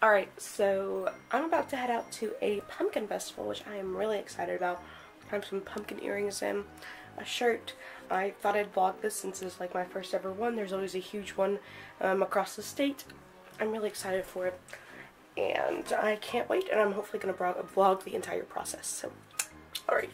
Alright, so I'm about to head out to a pumpkin festival, which I am really excited about. I have some pumpkin earrings in, a shirt. I thought I'd vlog this since it's like my first ever one. There's always a huge one across the state. I'm really excited for it, and I can't wait, and I'm hopefully going to vlog the entire process. So, alright.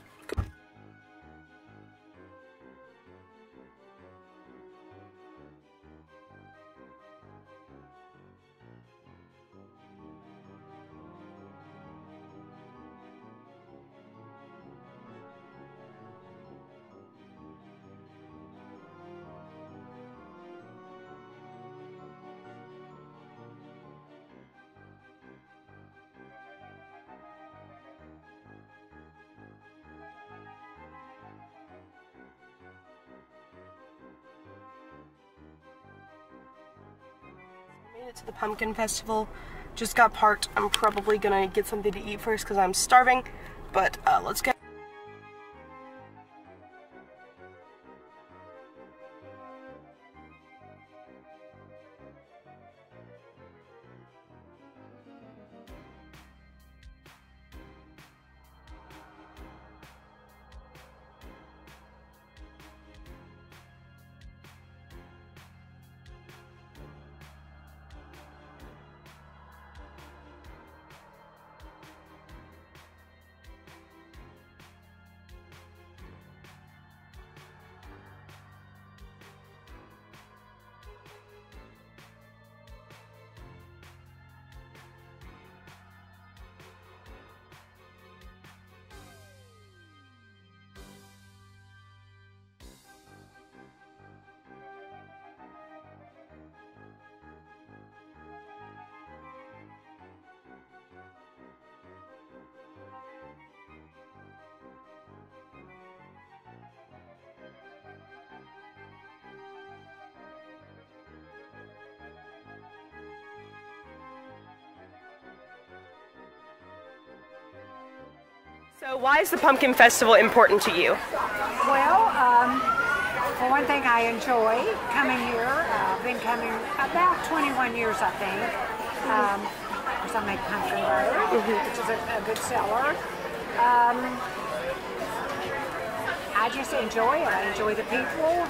Made it to the pumpkin festival, just got parked. I'm probably gonna get something to eat first because I'm starving, but let's go. So why is the Pumpkin Festival important to you? Well, for one thing, I enjoy coming here. I've been coming about 21 years, I think. Of course, I make pumpkin butter, which is a good seller. I just enjoy it. I enjoy the people,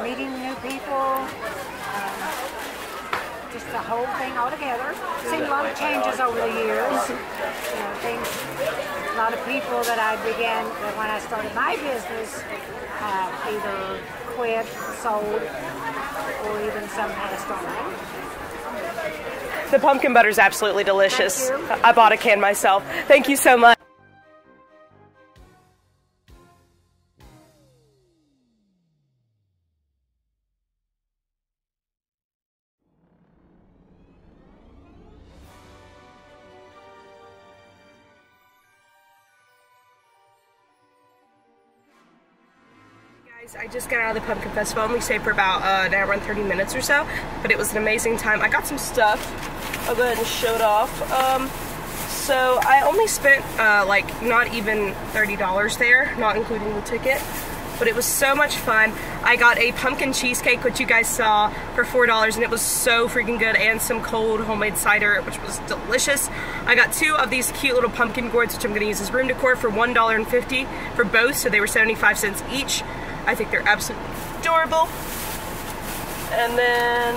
meeting new people, just the whole thing all together. Seen a lot of changes over the years. You know, things. A lot of people that I began when I started my business either quit, sold, or even some passed on. The pumpkin butter is absolutely delicious. I bought a can myself. Thank you so much. I just got out of the Pumpkin Festival, and we stayed for about an hour and 30 minutes or so, but it was an amazing time. I got some stuff. I'll go ahead and show it off. So I only spent like not even $30 there, not including the ticket, but it was so much fun. I got a pumpkin cheesecake, which you guys saw, for $4, and it was so freaking good, and some cold homemade cider, which was delicious. I got two of these cute little pumpkin gourds, which I'm going to use as room decor, for $1.50 for both, so they were 75 cents each. I think they're absolutely adorable. And then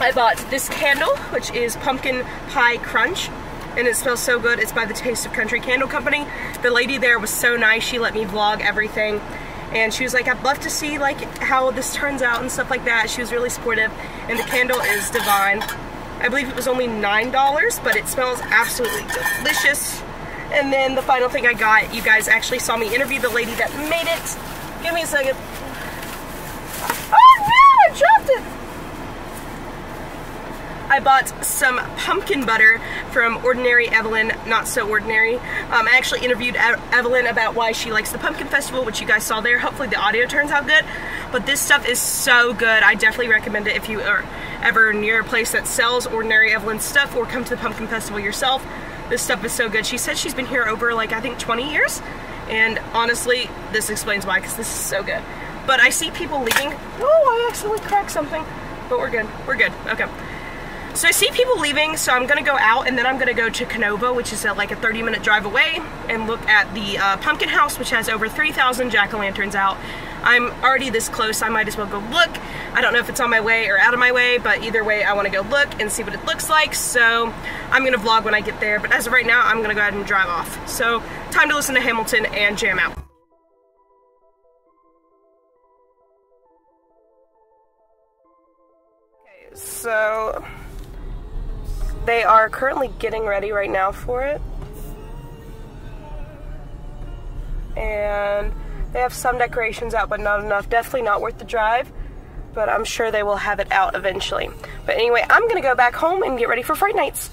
I bought this candle, which is Pumpkin Pie Crunch, and it smells so good. It's by the Taste of Country Candle Company. The lady there was so nice. She let me vlog everything, and she was like, I'd love to see like how this turns out and stuff like that. She was really supportive, and the candle is divine. I believe it was only $9, but it smells absolutely delicious. And then the final thing I got, you guys actually saw me interview the lady that made it. Give me a second. Oh no, I dropped it! I bought some pumpkin butter from Ordinary Evelyn, Not So Ordinary. I actually interviewed Evelyn about why she likes the Pumpkin Festival, which you guys saw there. Hopefully the audio turns out good. But this stuff is so good. I definitely recommend it if you are ever near a place that sells Ordinary Evelyn stuff, or come to the Pumpkin Festival yourself. This stuff is so good. She said she's been here over like, I think 20 years. And honestly, this explains why, because this is so good. But I see people leaving. Oh, I accidentally cracked something. But we're good. We're good. Okay. So I see people leaving, so I'm gonna go out and then I'm gonna go to Canova, which is like a 30-minute drive away, and look at the Pumpkin House, which has over 3,000 jack-o'-lanterns out. I'm already this close, so I might as well go look. I don't know if it's on my way or out of my way, but either way I wanna go look and see what it looks like, so I'm gonna vlog when I get there, but as of right now, I'm gonna go ahead and drive off. So time to listen to Hamilton and jam out. Okay, so they are currently getting ready right now for it. And they have some decorations out, but not enough. Definitely not worth the drive, but I'm sure they will have it out eventually. But anyway, I'm gonna go back home and get ready for Fright Nights.